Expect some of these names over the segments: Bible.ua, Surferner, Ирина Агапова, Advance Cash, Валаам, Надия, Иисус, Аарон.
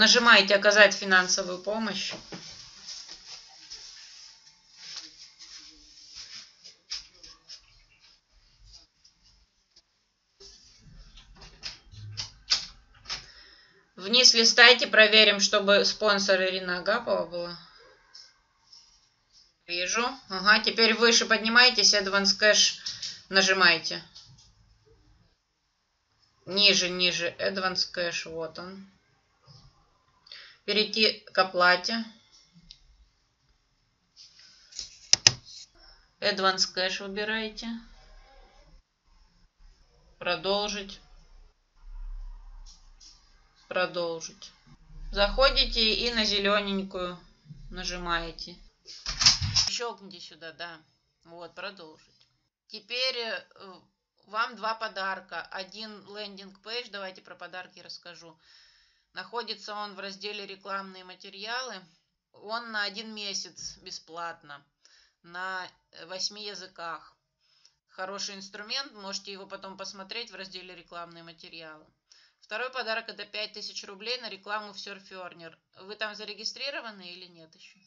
нажимаете «Оказать финансовую помощь». Вниз листайте, проверим, чтобы спонсор Ирина Агапова была. Вижу. Ага, теперь выше поднимаетесь, Advance Cash нажимаете. Ниже, ниже, Advance Cash, вот он. Перейти к оплате. Advance Cash выбираете. Продолжить. Продолжить. Заходите и на зелененькую нажимаете. Щелкните сюда, да. Вот, продолжить. Теперь вам два подарка. Один лендинг-пейдж, давайте про подарки расскажу. Находится он в разделе «Рекламные материалы». Он на 1 месяц бесплатно, на 8 языках. Хороший инструмент, можете его потом посмотреть в разделе «Рекламные материалы». Второй подарок – это 5000 рублей на рекламу в Surferner. Вы там зарегистрированы или нет еще?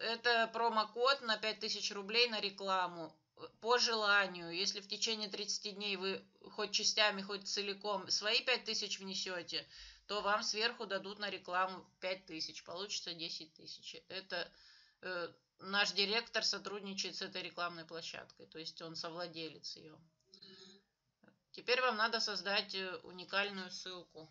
Это промокод на 5000 рублей на рекламу. По желанию, если в течение 30 дней вы хоть частями, хоть целиком свои 5000 внесете, то вам сверху дадут на рекламу 5000, получится 10 тысяч. Это наш директор сотрудничает с этой рекламной площадкой, то есть он совладелец ее. Теперь вам надо создать уникальную ссылку.